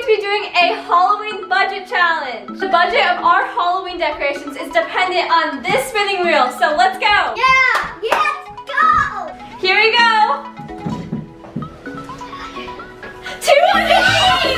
going to be doing a Halloween budget challenge. The budget of our Halloween decorations is dependent on this spinning wheel, so let's go. Yeah, let's go. Here we go. $280.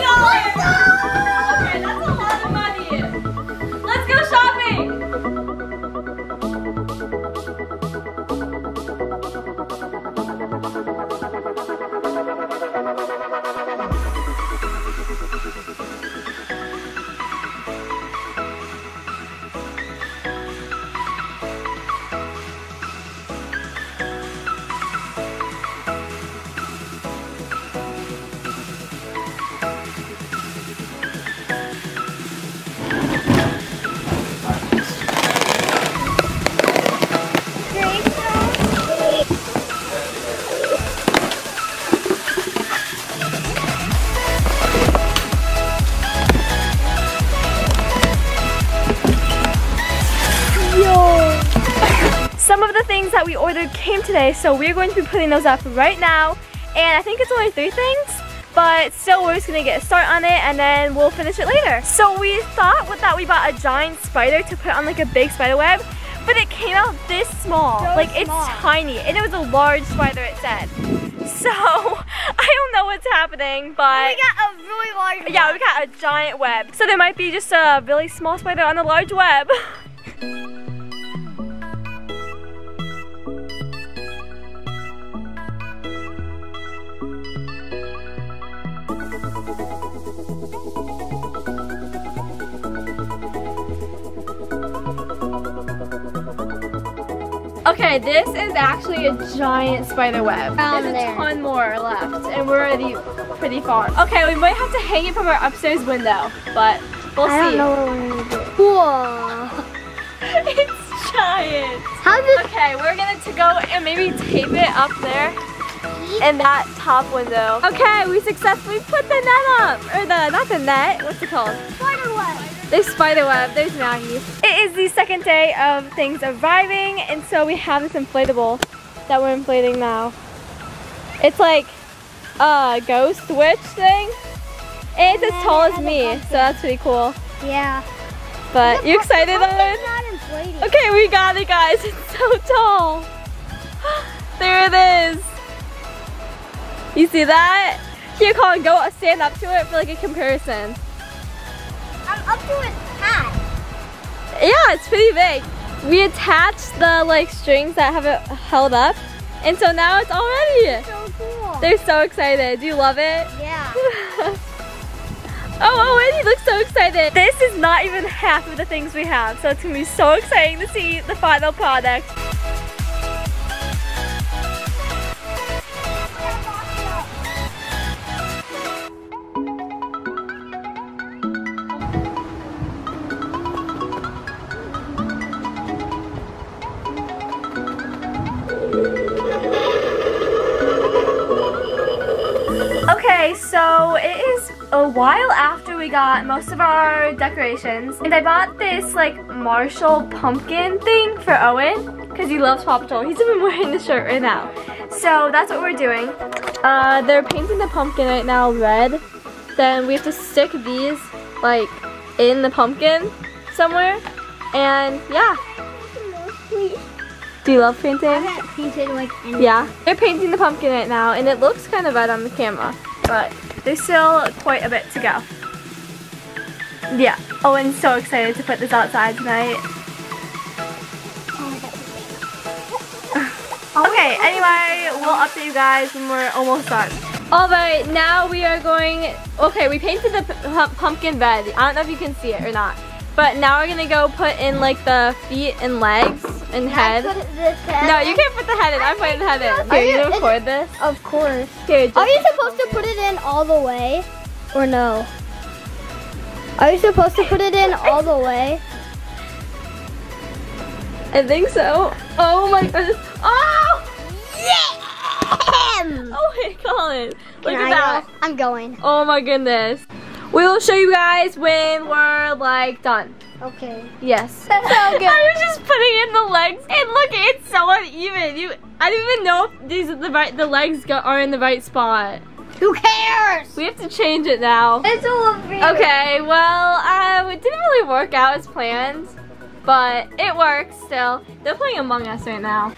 Some of the things that we ordered came today, so we're going to be putting those up right now. And I think it's only 3 things, but still we're just going to get a start on it and then we'll finish it later. So we thought that we bought a giant spider to put on like a big spider web, but it came out this small. It's tiny, and it was a large spider it said. So I don't know what's happening, but... we got a really large web. Yeah, we got a giant web. So there might be just a really small spider on a large web. Okay, this is actually a giant spider web. There's a ton more left, and we're already pretty far. Okay, we might have to hang it from our upstairs window, but we'll see. I don't know what we're going to do. Whoa! It's giant! Okay, we're going to go and maybe tape it up there in that top window. Okay, we successfully put the net up! Or not the net, what's it called? Spider web! There's spiderweb, there's Maggie. It is the second day of things arriving, and so we have this inflatable that we're inflating now. It's like a ghost witch thing. And it's as tall as me, so that's pretty cool. Yeah. But you excited, Owen? Okay, we got it, guys. It's so tall. There it is. You see that? Here, Colin, go stand up to it for like a comparison. I'm up to its hat. Yeah, it's pretty big. We attached the like strings that have it held up, and so now it's all ready. So cool. They're so excited. Do you love it? Yeah. Oh, Andy looks so excited. This is not even half of the things we have, so it's gonna be so exciting to see the final product. So it is a while after we got most of our decorations, and I bought this like Marshall pumpkin thing for Owen because he loves Paw Patrol. He's even wearing the shirt right now. So that's what we're doing. They're painting the pumpkin right now red. Then we have to stick these like in the pumpkin somewhere, and yeah. Do you love painting? I haven't painted like anything. Yeah, they're painting the pumpkin right now, and it looks kind of red on the camera. But there's still quite a bit to go. Yeah, Owen's so excited to put this outside tonight. Okay, anyway, we'll update you guys when we're almost done. Alright, now we are going... okay, we painted the pumpkin red. I don't know if you can see it or not. But now we're going to go put in like the feet and legs and head. No, you can't put the head in. I'm putting the head in. Are you going to record this? Of course. Here, are you supposed to put it in all the way or no? Are you supposed to put it in all the way? I think so. Oh my goodness. Oh! Yeah! Oh, hey, Colin. Look at that. I'm going. Oh my goodness. We will show you guys when we're like done. Okay. Yes. That's so good. I was just putting in the legs, and look, it's so uneven. I don't even know if these are the legs are in the right spot. Who cares? We have to change it now. It's all over. Okay, well, it didn't really work out as planned, but it works still. They're playing Among Us right now.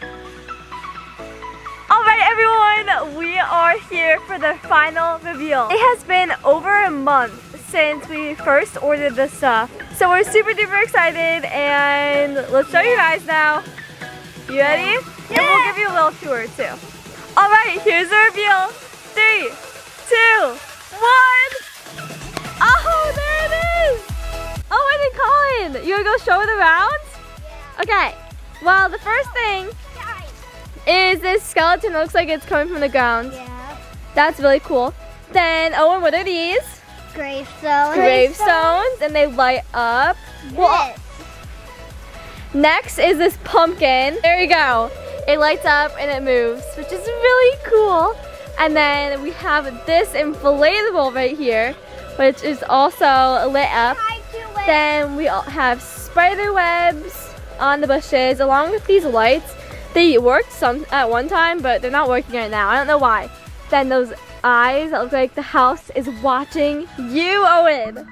Alright everyone, we are here for the final reveal. It has been over a month since we first ordered this stuff. So we're super duper excited and let's show you guys now. You ready? Yeah. And we'll give you a little tour too. Alright, here's the reveal. 3, 2, 1. Oh, there it is! Oh, and Colin, you wanna go show it around? Yeah. Okay, well the first thing is this skeleton. It looks like it's coming from the ground. Yeah. That's really cool. Then, Owen, what are these? Gravestones. Gravestones, and they light up. What? Next is this pumpkin. There you go. It lights up and it moves, which is really cool. And then we have this inflatable right here, which is also lit up. Then we have spider webs on the bushes, along with these lights. They worked at one time, but they're not working right now. I don't know why. Then those eyes that look like the house is watching you, Owen.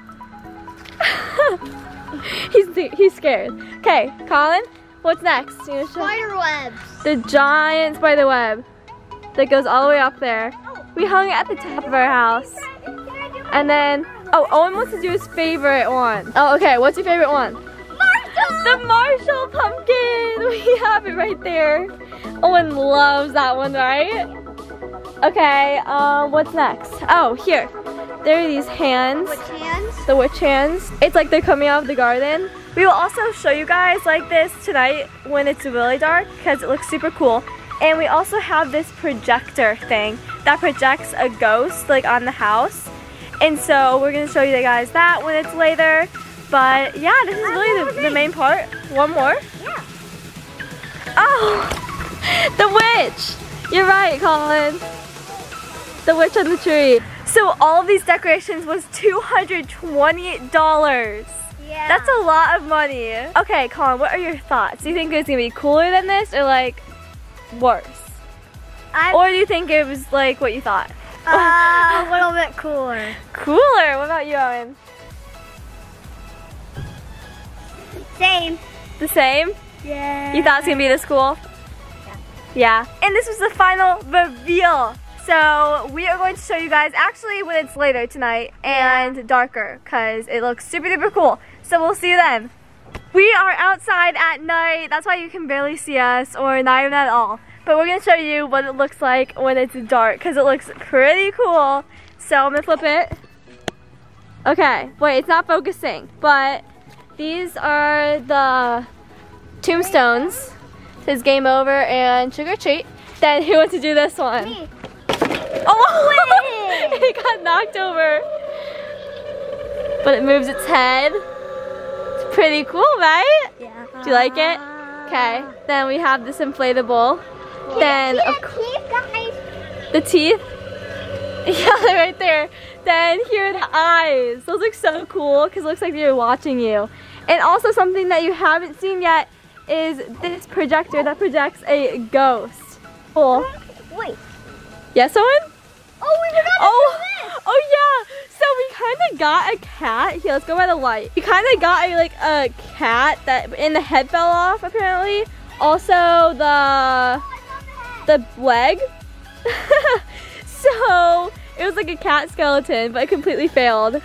he's scared. Okay, Colin, what's next? Spider webs. The giant spider web that goes all the way up there. We hung it at the top of our house. And then, oh, Owen wants to do his favorite one. Oh, okay, what's your favorite one? The Marshall pumpkin! We have it right there. Owen loves that one, right? Okay, what's next? Oh, here. There are these hands. Witch hands? The witch hands. It's like they're coming out of the garden. We will also show you guys like this tonight when it's really dark because it looks super cool. And we also have this projector thing that projects a ghost like on the house. And so we're gonna show you guys that when it's later. But yeah, this is really the main part. One more? Yeah. Oh, the witch. You're right, Colin. The witch on the tree. So all of these decorations was $220. Yeah. That's a lot of money. Okay, Colin, what are your thoughts? Do you think it's gonna be cooler than this or like worse? Or do you think it was like what you thought? A little bit cooler. Cooler? What about you, Owen? Same. The same? Yeah. You thought it's gonna be this cool? Yeah. And this was the final reveal. So we are going to show you guys actually when it's later tonight and darker because it looks super duper cool. So we'll see you then. We are outside at night. That's why you can barely see us or not even at all. But we're gonna show you what it looks like when it's dark because it looks pretty cool. So I'm gonna flip it. Okay, wait, it's not focusing, but these are the tombstones. It says game over and trick or treat. Then who wants to do this one? Me. Oh, it got knocked over. But it moves its head. It's pretty cool, right? Yeah. Do you like it? Okay. Then we have this inflatable. Can then you see the teeth, guys? The teeth? Yeah, they're right there. Then here are the eyes. Those look so cool because it looks like they're watching you. And also something that you haven't seen yet is this projector that projects a ghost. Cool. Wait. Yes, Owen? Oh, we forgot to do this! Oh yeah! So we kind of got a cat. Here, let's go by the light. We kind of got a cat that and the head fell off apparently. Also the leg. So it was like a cat skeleton, but it completely failed.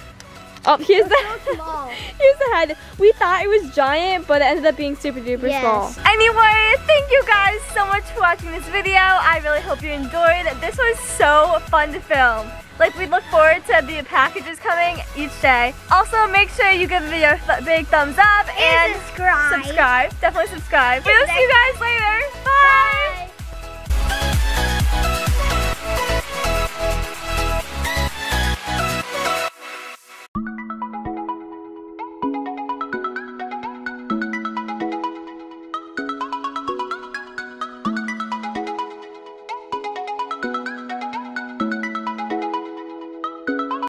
Oh, here's the, so small. Here's the head. We thought it was giant, but it ended up being super duper small. Anyway, thank you guys so much for watching this video. I really hope you enjoyed. This was so fun to film. Like, we look forward to the packages coming each day. Also, make sure you give the video a big thumbs up and subscribe. Definitely subscribe. We'll see you guys later.